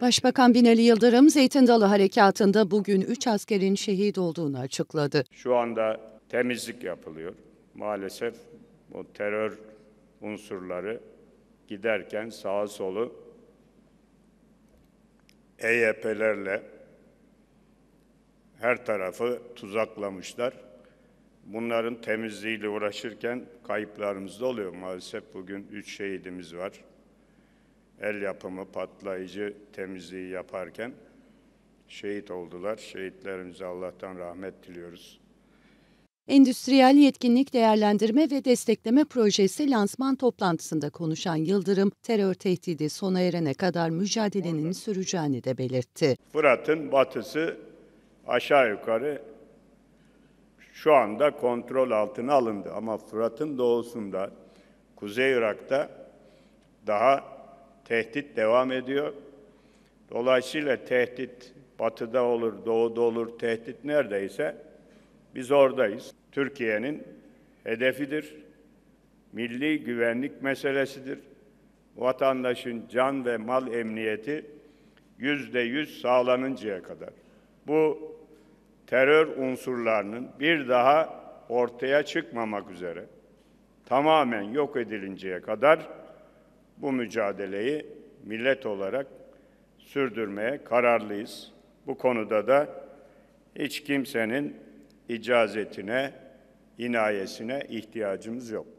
Başbakan Binali Yıldırım, Zeytin Dalı Harekatı'nda bugün 3 askerin şehit olduğunu açıkladı. Şu anda temizlik yapılıyor. Maalesef o terör unsurları giderken sağa solu EYP'lerle her tarafı tuzaklamışlar. Bunların temizliğiyle uğraşırken kayıplarımız da oluyor. Maalesef bugün 3 şehidimiz var. El yapımı patlayıcı temizliği yaparken şehit oldular. Şehitlerimize Allah'tan rahmet diliyoruz. Endüstriyel Yetkinlik Değerlendirme ve Destekleme Projesi lansman toplantısında konuşan Yıldırım, terör tehdidi sona erene kadar mücadelenin süreceğini de belirtti. Fırat'ın batısı aşağı yukarı şu anda kontrol altına alındı ama Fırat'ın doğusunda, Kuzey Irak'ta daha tehdit devam ediyor. Dolayısıyla tehdit batıda olur, doğuda olur, tehdit neredeyse biz oradayız. Türkiye'nin hedefidir, milli güvenlik meselesidir. Vatandaşın can ve mal emniyeti %100 sağlanıncaya kadar. Bu terör unsurlarının bir daha ortaya çıkmamak üzere tamamen yok edilinceye kadar bu mücadeleyi millet olarak sürdürmeye kararlıyız. Bu konuda da hiç kimsenin icazetine, inayesine ihtiyacımız yok.